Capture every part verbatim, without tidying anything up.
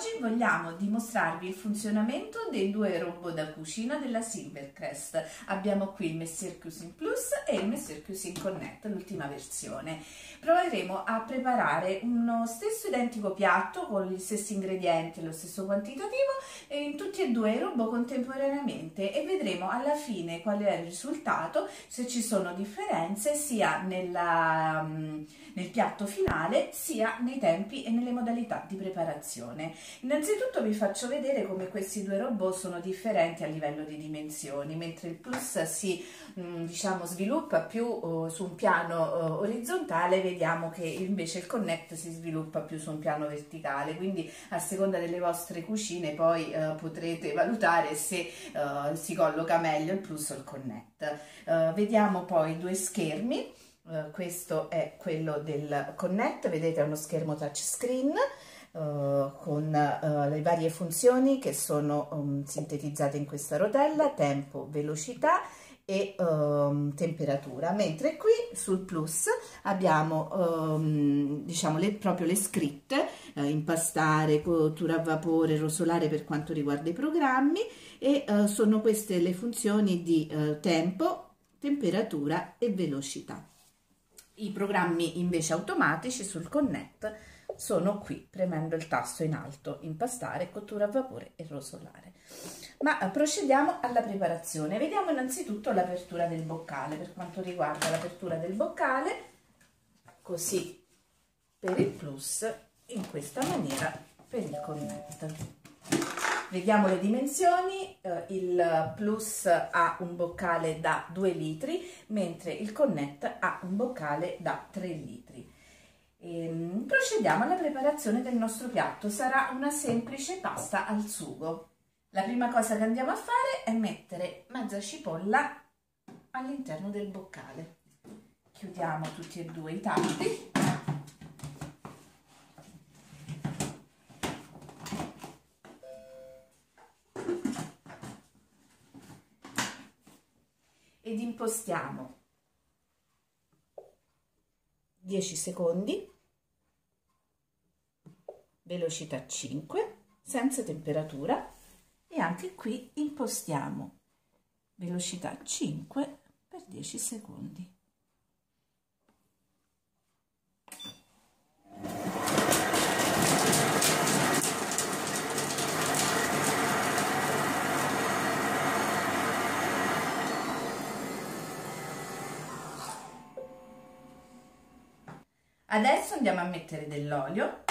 Oggi vogliamo dimostrarvi il funzionamento dei due robot da cucina della Silvercrest. Abbiamo qui il Monsieur Cuisine Plus e il Monsieur Cuisine Connect, l'ultima versione. Proveremo a preparare uno stesso identico piatto con gli stessi ingredienti e lo stesso quantitativo in tutti e due i robot contemporaneamente e vedremo alla fine qual è il risultato, se ci sono differenze sia nella, nel piatto finale sia nei tempi e nelle modalità di preparazione. Innanzitutto vi faccio vedere come questi due robot sono differenti a livello di dimensioni. Mentre il Plus si diciamo, sviluppa più uh, su un piano uh, orizzontale, vediamo che invece il Connect si sviluppa più su un piano verticale, quindi a seconda delle vostre cucine poi uh, potrete valutare se uh, si colloca meglio il Plus o il Connect. Uh, vediamo poi due schermi, uh, questo è quello del Connect, vedete è uno schermo touchscreen Uh, con uh, le varie funzioni che sono um, sintetizzate in questa rotella: tempo, velocità e um, temperatura, mentre qui sul Plus abbiamo um, diciamo le, proprio le scritte uh, impastare, cottura a vapore, rosolare per quanto riguarda i programmi e uh, sono queste le funzioni di uh, tempo, temperatura e velocità. I programmi invece automatici sul Connect sono qui, premendo il tasto in alto, impastare, cottura a vapore e rosolare. Ma procediamo alla preparazione. Vediamo innanzitutto l'apertura del boccale. Per quanto riguarda l'apertura del boccale, così per il Plus, in questa maniera per il Connect. Vediamo le dimensioni, il Plus ha un boccale da due litri, mentre il Connect ha un boccale da tre litri. E procediamo alla preparazione del nostro piatto. Sarà una semplice pasta al sugo. La prima cosa che andiamo a fare è mettere mezza cipolla all'interno del boccale. Chiudiamo tutti e due i tappi. Ed impostiamo dieci secondi, velocità cinque, senza temperatura, e anche qui impostiamo velocità cinque per dieci secondi. Adesso andiamo a mettere dell'olio .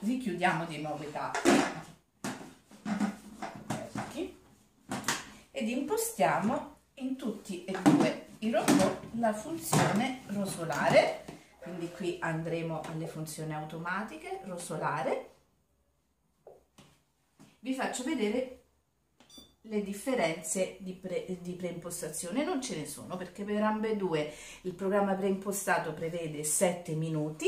Richiudiamo di nuovo i tappi ed impostiamo in tutti e due i robot la funzione rosolare, quindi qui andremo alle funzioni automatiche rosolare. Vi faccio vedere le differenze di, pre, di preimpostazione. Non ce ne sono, perché per ambedue il programma preimpostato prevede sette minuti,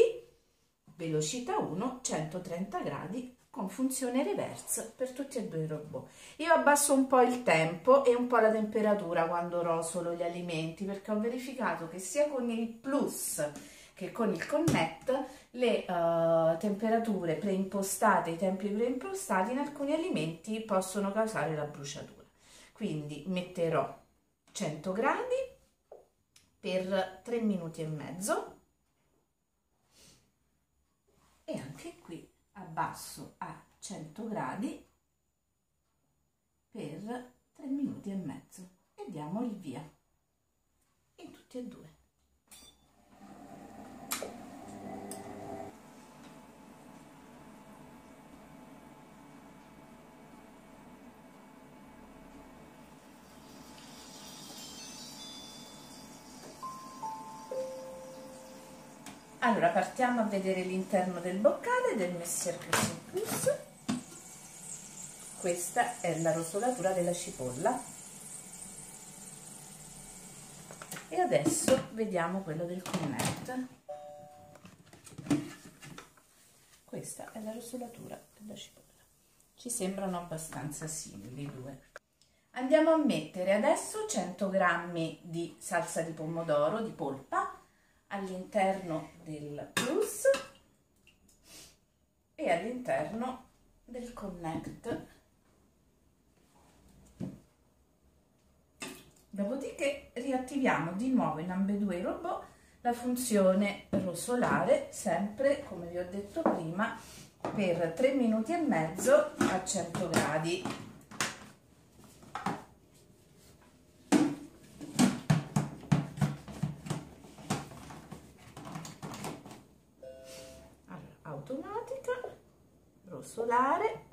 velocità uno, centotrenta gradi con funzione reverse per tutti e due i robot. Io abbasso un po' il tempo e un po' la temperatura quando rosolo gli alimenti, perché ho verificato che sia con il Plus che con il Connect le uh, temperature preimpostate, i tempi preimpostati in alcuni alimenti possono causare la bruciatura. Quindi metterò cento gradi per tre minuti e mezzo e anche qui abbasso a cento gradi per tre minuti e mezzo e diamo il via in tutti e due. Allora, partiamo a vedere l'interno del boccale del Monsieur Cuisine Plus. Questa è la rosolatura della cipolla. E adesso vediamo quello del Connect. Questa è la rosolatura della cipolla. Ci sembrano abbastanza simili i due. Andiamo a mettere adesso cento grammi di salsa di pomodoro, di polpa, all'interno del plus e all'interno del connect. Dopodiché riattiviamo di nuovo in ambedue i robot la funzione rosolare, sempre come vi ho detto prima, per tre minuti e mezzo a cento gradi. Allora, automatica, rosolare,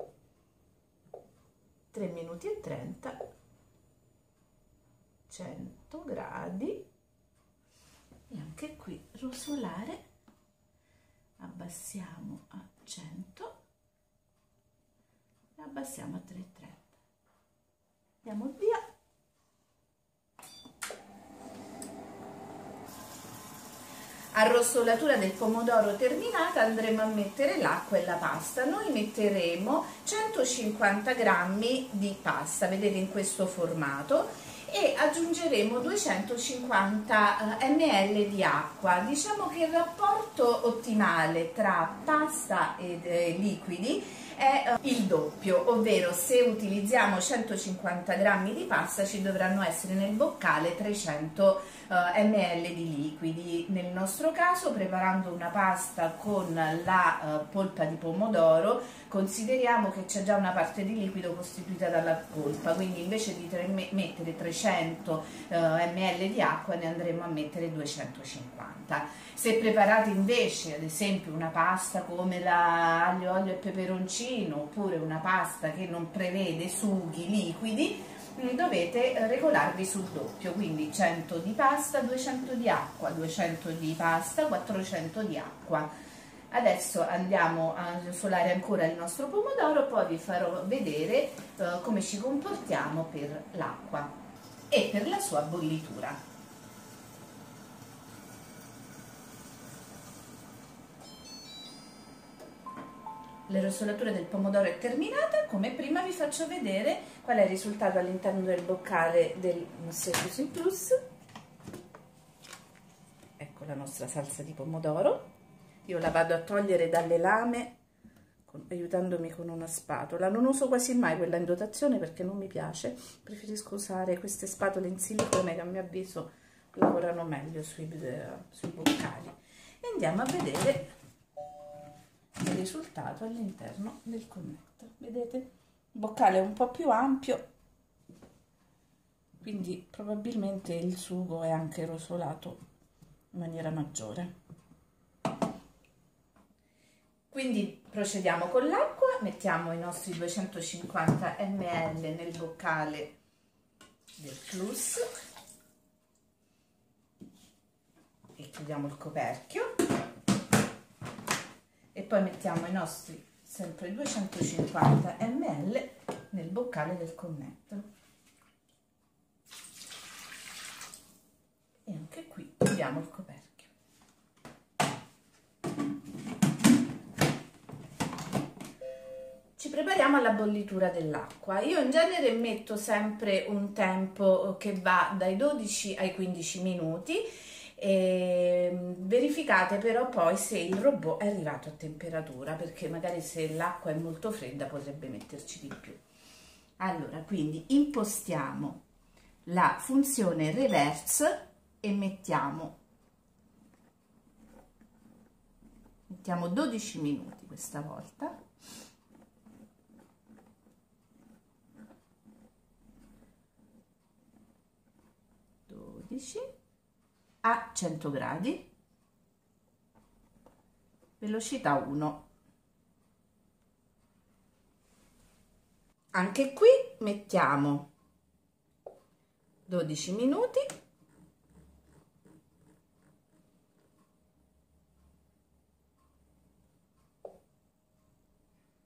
tre minuti e trenta, cento gradi. E anche qui rosolare, abbassiamo a cento e abbassiamo a trecentotrenta. Andiamo via. A rossolatura del pomodoro terminata andremo a mettere l'acqua e la pasta. Noi metteremo centocinquanta grammi di pasta, vedete, in questo formato, e aggiungeremo duecentocinquanta millilitri di acqua. Diciamo che il rapporto ottimale tra pasta ed eh, liquidi è eh, il doppio, ovvero se utilizziamo centocinquanta grammi di pasta ci dovranno essere nel boccale trecento millilitri di liquidi. Nel nostro caso, preparando una pasta con la eh, polpa di pomodoro, consideriamo che c'è già una parte di liquido costituita dalla polpa, quindi invece di tre, mettere trecento millilitri di acqua ne andremo a mettere duecentocinquanta. Se preparate invece ad esempio una pasta come la aglio, olio e peperoncino, oppure una pasta che non prevede sughi liquidi, dovete regolarvi sul doppio, quindi cento di pasta, duecento di acqua, duecento di pasta, quattrocento di acqua. Adesso andiamo a rosolare ancora il nostro pomodoro, poi vi farò vedere eh, come ci comportiamo per l'acqua e per la sua bollitura. La rosolatura del pomodoro è terminata. Come prima vi faccio vedere qual è il risultato all'interno del boccale del Monsieur Cuisine Plus. Ecco la nostra salsa di pomodoro. Io la vado a togliere dalle lame con, aiutandomi con una spatola. Non uso quasi mai quella in dotazione perché non mi piace, preferisco usare queste spatole in silicone che a mio avviso lavorano meglio sui, sui boccali. E andiamo a vedere il risultato all'interno del connect. Vedete? Il boccale è un po' più ampio, quindi probabilmente il sugo è anche rosolato in maniera maggiore. Quindi procediamo con l'acqua, mettiamo i nostri duecentocinquanta millilitri nel boccale del plus e chiudiamo il coperchio, e poi mettiamo i nostri sempre duecentocinquanta millilitri nel boccale del connect. E anche qui chiudiamo il coperchio. Ci prepariamo alla bollitura dell'acqua. Io in genere metto sempre un tempo che va dai dodici ai quindici minuti, e verificate però poi se il robot è arrivato a temperatura, perché magari se l'acqua è molto fredda potrebbe metterci di più. Allora, quindi impostiamo la funzione reverse e mettiamo, mettiamo dodici minuti questa volta. A cento gradi, velocità uno. Anche qui mettiamo dodici minuti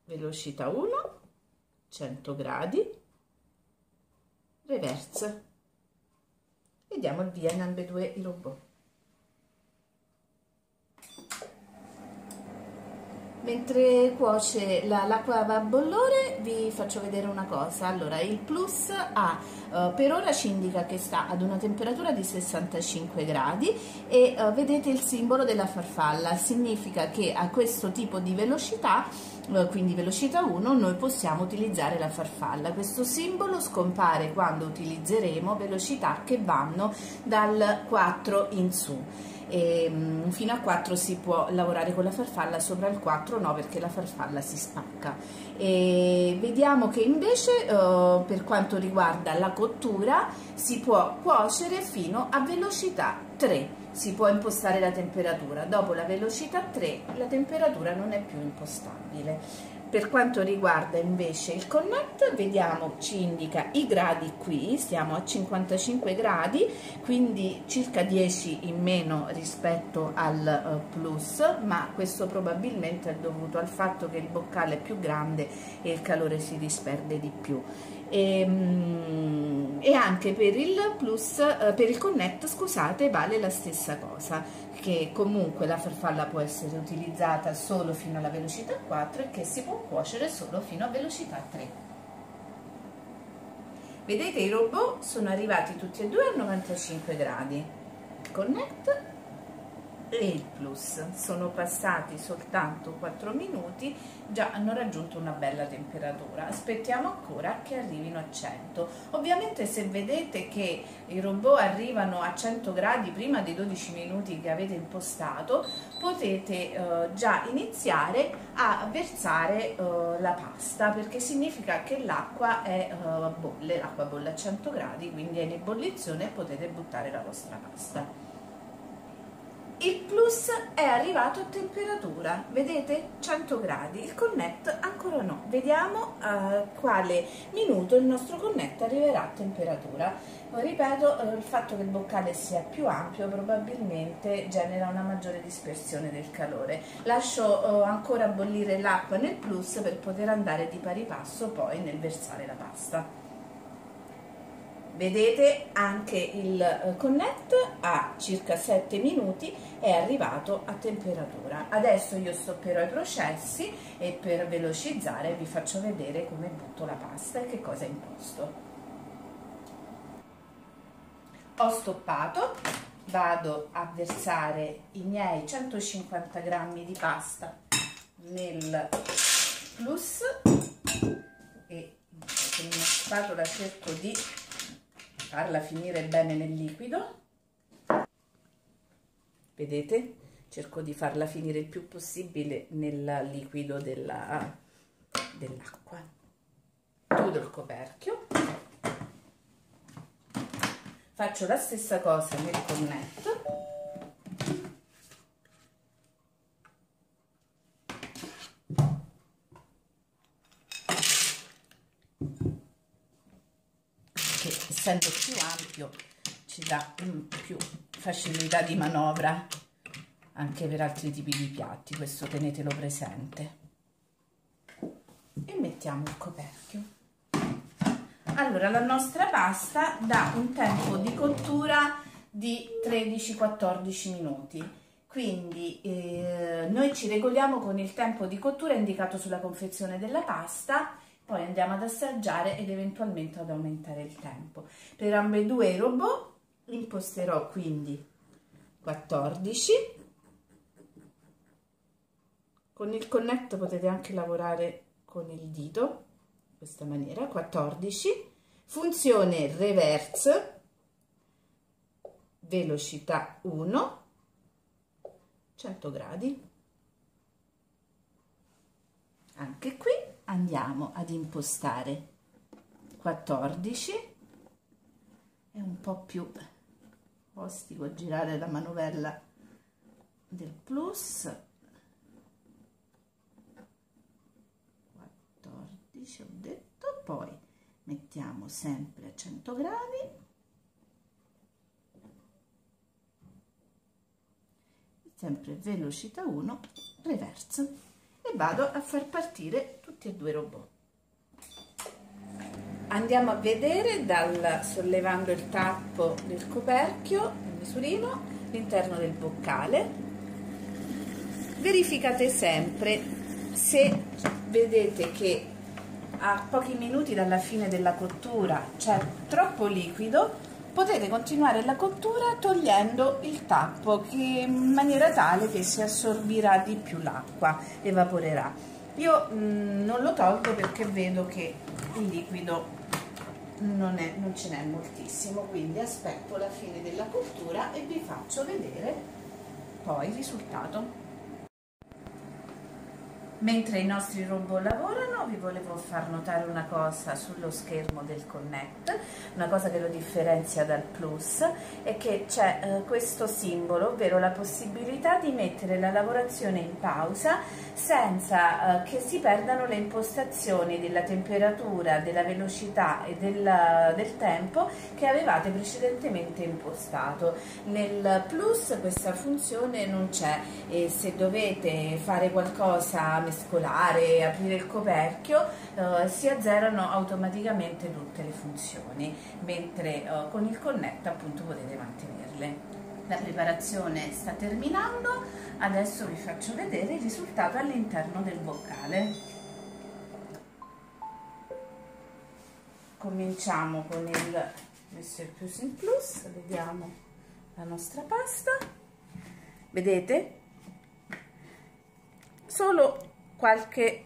velocità uno, cento gradi, reverse. E diamo il via in ambedue i robot. Mentre cuoce l'acqua a bollore vi faccio vedere una cosa. Allora, il plus A eh, per ora ci indica che sta ad una temperatura di sessantacinque gradi e eh, vedete il simbolo della farfalla, significa che a questo tipo di velocità, eh, quindi velocità uno, noi possiamo utilizzare la farfalla. Questo simbolo scompare quando utilizzeremo velocità che vanno dal quattro in su. E fino a quattro si può lavorare con la farfalla, sopra il quattro no, perché la farfalla si spacca. E vediamo che invece eh, per quanto riguarda la cottura si può cuocere fino a velocità tre, si può impostare la temperatura. Dopo la velocità tre la temperatura non è più impostabile. Per quanto riguarda invece il Connect, vediamo, ci indica i gradi qui, stiamo a cinquantacinque gradi, quindi circa dieci in meno rispetto al Plus, ma questo probabilmente è dovuto al fatto che il boccale è più grande e il calore si disperde di più. E, e anche per il plus per il Connect, scusate, vale la stessa cosa, che comunque la farfalla può essere utilizzata solo fino alla velocità quattro e che si può cuocere solo fino a velocità tre. Vedete, i robot sono arrivati tutti e due a novantacinque gradi, il Connect e il Plus. Sono passati soltanto quattro minuti, già hanno raggiunto una bella temperatura. Aspettiamo ancora che arrivino a cento. Ovviamente, se vedete che i robot arrivano a cento gradi prima dei dodici minuti che avete impostato, potete eh, già iniziare a versare eh, la pasta, perché significa che l'acqua è eh, bolle, l'acqua bolle a cento gradi, quindi è in ebollizione e potete buttare la vostra pasta. Il Plus è arrivato a temperatura, vedete? cento gradi, il Connect ancora no. Vediamo a quale minuto il nostro Connect arriverà a temperatura. Ripeto, il fatto che il boccale sia più ampio probabilmente genera una maggiore dispersione del calore. Lascio ancora bollire l'acqua nel Plus per poter andare di pari passo poi nel versare la pasta. Vedete, anche il Connect a circa sette minuti è arrivato a temperatura. Adesso io stopperò i processi e per velocizzare vi faccio vedere come butto la pasta e che cosa imposto. Ho stoppato, vado a versare i miei centocinquanta grammi di pasta nel plus e con una spatola cerco di farla finire bene nel liquido. Vedete? Cerco di farla finire il più possibile nel liquido della, dell'acqua. Chiudo il coperchio. Faccio la stessa cosa nel Connect. Essendo più ampio ci dà più facilità di manovra anche per altri tipi di piatti, questo tenetelo presente. E mettiamo il coperchio. Allora, la nostra pasta dà un tempo di cottura di tredici quattordici minuti. Quindi eh, noi ci regoliamo con il tempo di cottura indicato sulla confezione della pasta. Poi andiamo ad assaggiare ed eventualmente ad aumentare il tempo. Per ambedue i robot imposterò quindi quattordici. Con il Connect potete anche lavorare con il dito, in questa maniera, quattordici. Funzione reverse, velocità uno, cento gradi. Anche qui andiamo ad impostare quattordici, è un po' più ostico a girare la manovella del plus, quattordici ho detto, poi mettiamo sempre a cento gradi e sempre velocità uno, reverse. E vado a far partire tutti e due i robot. Andiamo a vedere, dal, sollevando il tappo del coperchio, il misurino, l'interno del boccale. Verificate sempre se vedete che a pochi minuti dalla fine della cottura c'è troppo liquido, potete continuare la cottura togliendo il tappo, che in maniera tale che si assorbirà di più l'acqua, evaporerà. Io mh, non lo tolgo perché vedo che il liquido non, è, non ce n'è moltissimo, quindi aspetto la fine della cottura e vi faccio vedere poi il risultato. Mentre i nostri robot lavorano, vi volevo far notare una cosa sullo schermo del Connect, una cosa che lo differenzia dal Plus, è che c'è eh, questo simbolo, ovvero la possibilità di mettere la lavorazione in pausa senza eh, che si perdano le impostazioni della temperatura, della velocità e del, del tempo che avevate precedentemente impostato. Nel Plus questa funzione non c'è, e se dovete fare qualcosa, mescolare, aprire il coperchio, eh, si azzerano automaticamente tutte le funzioni, mentre eh, con il Connect appunto potete mantenerle. La preparazione sta terminando, adesso vi faccio vedere il risultato all'interno del boccale. Cominciamo con il Monsieur Cuisine Plus, vediamo la nostra pasta, vedete? Solo qualche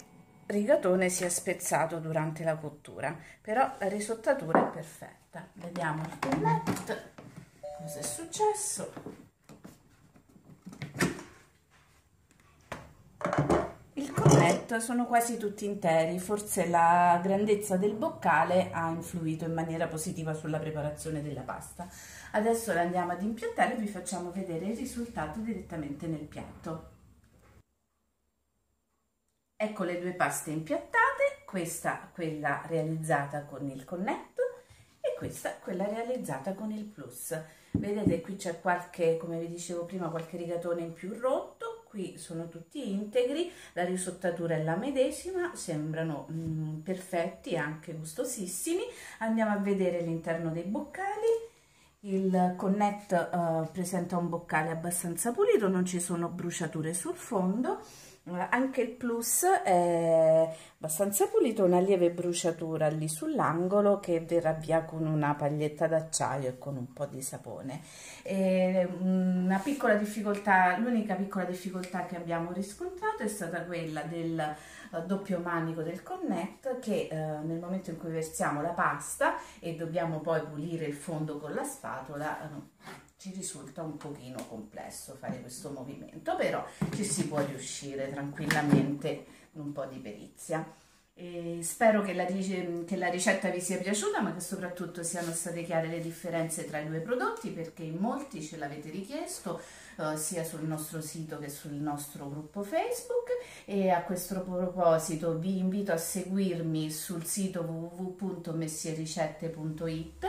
rigatone si è spezzato durante la cottura, però la risottatura è perfetta. Vediamo il Connect, cosa è successo. Il Connect sono quasi tutti interi, forse la grandezza del boccale ha influito in maniera positiva sulla preparazione della pasta. Adesso la andiamo ad impiattare e vi facciamo vedere il risultato direttamente nel piatto. Ecco le due paste impiattate, questa quella realizzata con il Connect e questa quella realizzata con il Plus. Vedete qui c'è qualche, come vi dicevo prima, qualche rigatone in più rotto, qui sono tutti integri, la risottatura è la medesima, sembrano mm, perfetti, anche gustosissimi. Andiamo a vedere l'interno dei boccali. Il Connect eh, presenta un boccale abbastanza pulito, non ci sono bruciature sul fondo. Anche il Plus è abbastanza pulito, una lieve bruciatura lì sull'angolo che verrà via con una paglietta d'acciaio e con un po' di sapone. E una piccola difficoltà, l'unica piccola difficoltà che abbiamo riscontrato è stata quella del doppio manico del Connect, che eh, nel momento in cui versiamo la pasta e dobbiamo poi pulire il fondo con la spatola, ci risulta un pochino complesso fare questo movimento, però ci si può riuscire tranquillamente con un po' di perizia. E spero che la, che la ricetta vi sia piaciuta, ma che soprattutto siano state chiare le differenze tra i due prodotti, perché in molti ce l'avete richiesto, eh, sia sul nostro sito che sul nostro gruppo Facebook. E a questo proposito vi invito a seguirmi sul sito w w w punto messiericette punto it,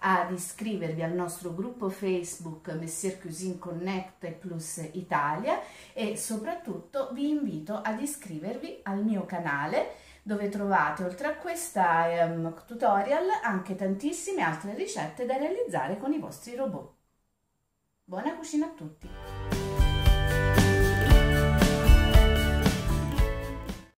ad iscrivervi al nostro gruppo Facebook Monsieur Cuisine Connect e Plus Italia, e soprattutto vi invito ad iscrivervi al mio canale, dove trovate oltre a questa um, tutorial anche tantissime altre ricette da realizzare con i vostri robot. Buona cucina a tutti!